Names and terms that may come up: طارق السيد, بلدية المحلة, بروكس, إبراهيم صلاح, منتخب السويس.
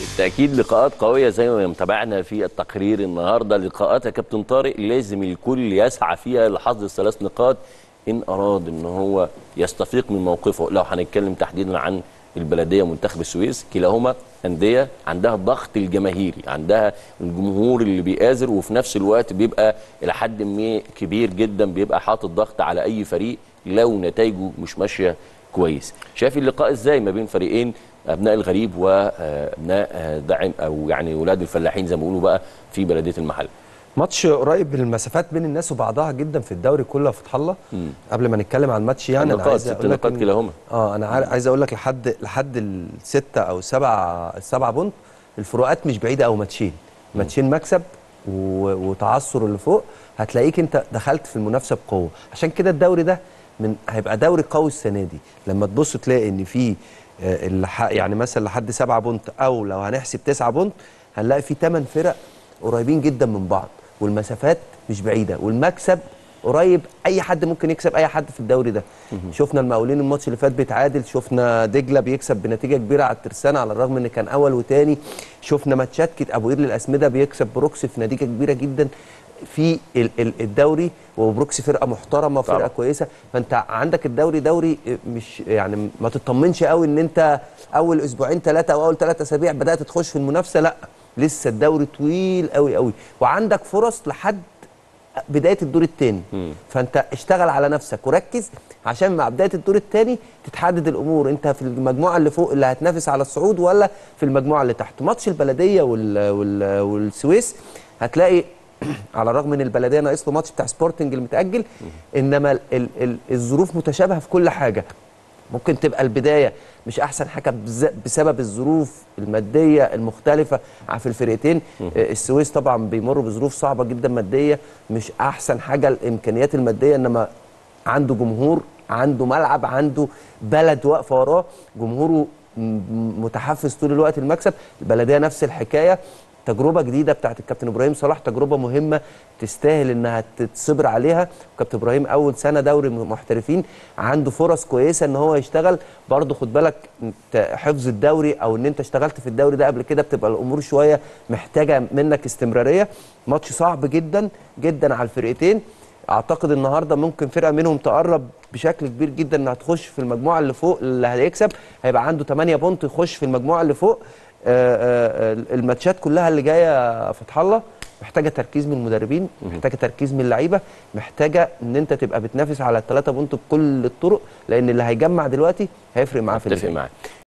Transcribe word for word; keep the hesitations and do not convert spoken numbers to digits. بالتأكيد لقاءات قوية زي ما متابعنا في التقرير النهاردة. لقاءات يا كابتن طارق لازم الكل يسعى فيها لحصد الثلاث نقاط إن أراد إن هو يستفيق من موقفه. لو هنتكلم تحديدا عن البلدية ومنتخب السويس، كلاهما أندية عندها الضغط الجماهيري، عندها الجمهور اللي بيآزر، وفي نفس الوقت بيبقى إلى حد ما كبير جدا، بيبقى حاطط ضغط على أي فريق لو نتائجه مش ماشية كويس. شايف اللقاء إزاي ما بين فريقين أبناء الغريب وأبناء دعم أو يعني ولاد الفلاحين زي ما بيقولوا بقى في بلدية المحلة؟ ماتش قريب المسافات بين الناس وبعضها جدا في الدوري كله يا فتح الله. قبل ما نتكلم عن الماتش يعني انا عايز اقول لك كلاهما اه انا عايز اقول لك لحد لحد السته او سبعه السبعه بونت الفروقات مش بعيده، او ماتشين ماتشين مكسب وتعثر اللي فوق هتلاقيك انت دخلت في المنافسه بقوه. عشان كده الدوري ده من هيبقى دوري قوي السنه دي. لما تبص تلاقي ان في يعني مثلا لحد سبعه بونت او لو هنحسب تسعه بونت هنلاقي في ثمان فرق قريبين جدا من بعض، والمسافات مش بعيده، والمكسب قريب، اي حد ممكن يكسب اي حد في الدوري ده. شفنا المقاولين الماتش اللي فات بيتعادل، شفنا دجله بيكسب بنتيجه كبيره على الترسانه على الرغم ان كان اول وثاني، شفنا ماتشات كده ابو قير للاسمده بيكسب بروكس في نتيجه كبيره جدا في الدوري، وبروكس فرقه محترمه فرقه كويسه. فانت عندك الدوري دوري مش يعني ما تطمنش قوي ان انت اول اسبوعين ثلاثه او اول ثلاث اسابيع بدات تخش في المنافسه، لا لسه الدوري طويل قوي قوي، وعندك فرص لحد بدايه الدور الثاني. فانت اشتغل على نفسك وركز عشان مع بدايه الدور الثاني تتحدد الامور، انت في المجموعه اللي فوق اللي هتنافس على الصعود ولا في المجموعه اللي تحت. ماتش البلديه وال... وال... والسويس هتلاقي على الرغم ان البلديه ناقص له ماتش بتاع سبورتنج المتاجل، انما ال... ال... ال... الظروف متشابهه في كل حاجه. ممكن تبقى البدايه مش احسن حاجه بسبب الظروف الماديه المختلفه في الفرقتين. السويس طبعا بيمر بظروف صعبه جدا ماديه، مش احسن حاجه الامكانيات الماديه، انما عنده جمهور، عنده ملعب، عنده بلد واقفه وراه، جمهوره متحفز طول الوقت المكسب. البلديه نفس الحكايه، تجربه جديده بتاعت الكابتن ابراهيم صلاح، تجربه مهمه تستاهل انها تتصبر عليها. كابتن ابراهيم اول سنه دوري محترفين، عنده فرص كويسه ان هو يشتغل. برضه خد بالك حفظ الدوري او ان انت اشتغلت في الدوري ده قبل كده بتبقى الامور شويه محتاجه منك استمراريه. ماتش صعب جدا جدا على الفرقتين. اعتقد النهارده ممكن فرقه منهم تقرب بشكل كبير جدا انها تخش في المجموعه اللي فوق، اللي هيكسب هيبقى عنده ثمانية بونت يخش في المجموعه اللي فوق. الماتشات كلها اللي جايه فتح الله محتاجه تركيز من المدربين، محتاجه تركيز من اللعيبه، محتاجه ان انت تبقى بتنافس على الثلاثه بونت بكل الطرق، لان اللي هيجمع دلوقتي هيفرق معاه في الفريق.